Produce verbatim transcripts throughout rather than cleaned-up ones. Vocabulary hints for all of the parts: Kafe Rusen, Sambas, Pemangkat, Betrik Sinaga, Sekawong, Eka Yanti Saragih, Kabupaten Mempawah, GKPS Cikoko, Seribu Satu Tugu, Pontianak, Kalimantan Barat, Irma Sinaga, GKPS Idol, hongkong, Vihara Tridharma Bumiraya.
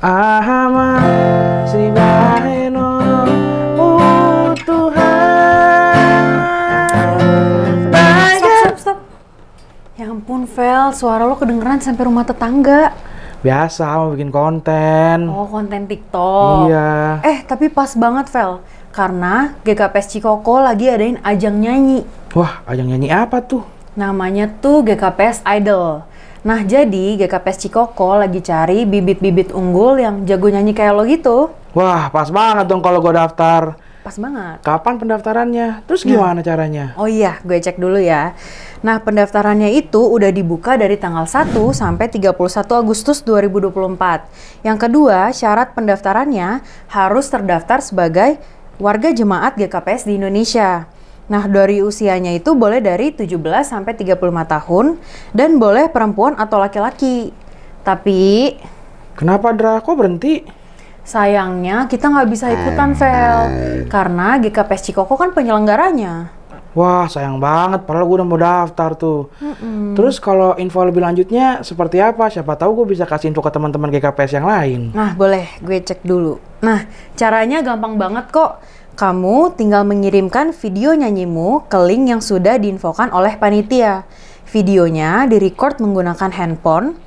Ahama Sribaheno, oh Tuhan. Stop, stop, stop. Ya ampun, Vel, suara lo kedengeran sampai rumah tetangga. Biasa, mau bikin konten. Oh, konten TikTok. Iya. Eh, tapi pas banget, Vel, karena G K P S Cikoko lagi adain ajang nyanyi. Wah, ajang nyanyi apa tuh? Namanya tuh G K P S Idol. Nah, jadi G K P S Cikoko lagi cari bibit-bibit unggul yang jago nyanyi kayak lo gitu. Wah, pas banget dong kalau gue daftar. Pas banget. Kapan pendaftarannya? Terus gimana nah. caranya? Oh iya, gue cek dulu ya. Nah, pendaftarannya itu udah dibuka dari tanggal satu sampai tiga puluh satu Agustus dua ribu dua puluh empat. Yang kedua, syarat pendaftarannya harus terdaftar sebagai warga jemaat G K P S di Indonesia. Nah, dari usianya itu boleh dari tujuh belas sampai tiga puluh lima tahun dan boleh perempuan atau laki-laki. Tapi kenapa Drako berhenti? Sayangnya kita nggak bisa ikutan, Vel, karena G K P S Cikoko kan penyelenggaranya. Wah, sayang banget, padahal gue udah mau daftar tuh. Mm-mm. Terus kalau info lebih lanjutnya seperti apa? Siapa tahu gue bisa kasih info ke teman-teman G K P S yang lain. Nah, boleh, gue cek dulu. Nah, caranya gampang banget kok. Kamu tinggal mengirimkan video nyanyimu ke link yang sudah diinfokan oleh panitia. Videonya direcord menggunakan handphone,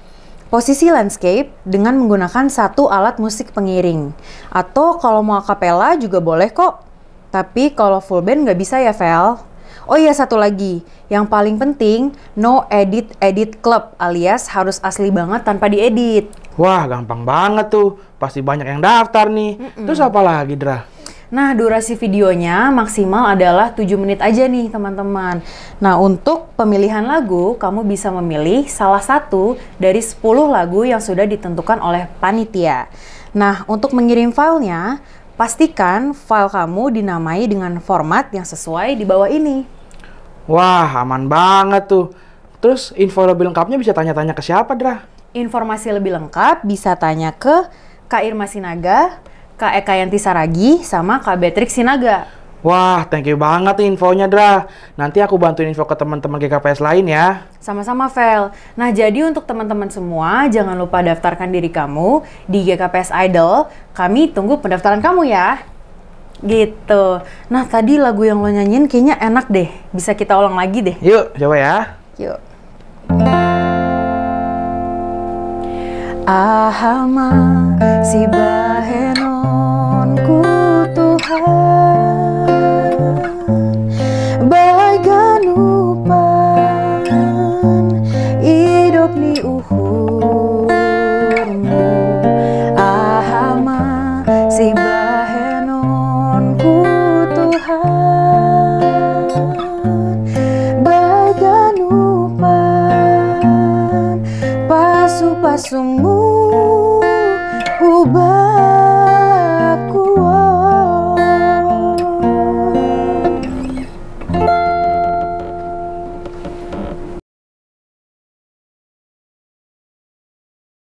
posisi landscape dengan menggunakan satu alat musik pengiring. Atau kalau mau akapela juga boleh kok. Tapi kalau full band nggak bisa ya, Vel. Oh iya, satu lagi. Yang paling penting, no edit-edit club, alias harus asli banget tanpa diedit. Wah, gampang banget tuh. Pasti banyak yang daftar nih. Mm-mm. Terus apa lagi, Dra? Nah, durasi videonya maksimal adalah tujuh menit aja nih, teman-teman. Nah, untuk pemilihan lagu, kamu bisa memilih salah satu dari sepuluh lagu yang sudah ditentukan oleh panitia. Nah, untuk mengirim filenya, pastikan file kamu dinamai dengan format yang sesuai di bawah ini. Wah, aman banget tuh. Terus, info lebih lengkapnya bisa tanya-tanya ke siapa, Dra? Informasi lebih lengkap bisa tanya ke Kak Irma Sinaga, Kak Eka Yanti Saragih, sama Kak Betrik Sinaga. Wah, thank you banget infonya, Dra. Nanti aku bantuin info ke teman-teman G K P S lain ya. Sama-sama, Vel. Nah, jadi untuk teman-teman semua, jangan lupa daftarkan diri kamu di G K P S Idol. Kami tunggu pendaftaran kamu ya. Gitu. Nah, tadi lagu yang lo nyanyiin kayaknya enak deh. Bisa kita ulang lagi deh. Yuk, coba ya. Yuk. Ahama si baheno ku Tuhan, bagai nupan hidup ni uhurmu. Ahama si bahenon ku Tuhan, bagai nupan pasu pasumu ubah.